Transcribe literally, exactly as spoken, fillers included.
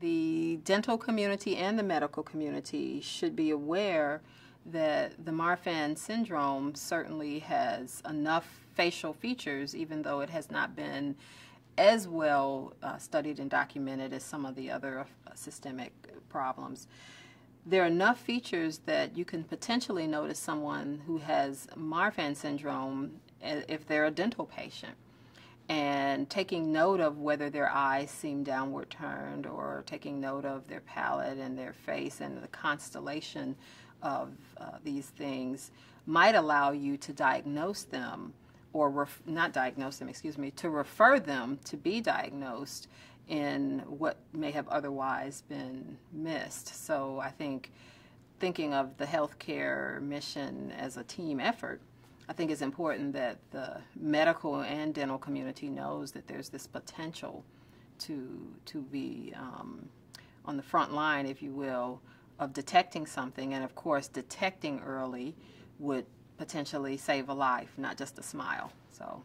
the dental community and the medical community should be aware that the Marfan syndrome certainly has enough facial features, even though it has not been as well uh, studied and documented as some of the other uh, systemic problems. There are enough features that you can potentially notice someone who has Marfan syndrome if they're a dental patient, and taking note of whether their eyes seem downward turned, or taking note of their palate and their face and the constellation of uh, these things might allow you to diagnose them, or ref not diagnose them, excuse me, to refer them to be diagnosed in what may have otherwise been missed. So I think thinking of the healthcare mission as a team effort, I think it's important that the medical and dental community knows that there's this potential to, to be um, on the front line, if you will, of detecting something. And of course, detecting early would potentially save a life, not just a smile. So.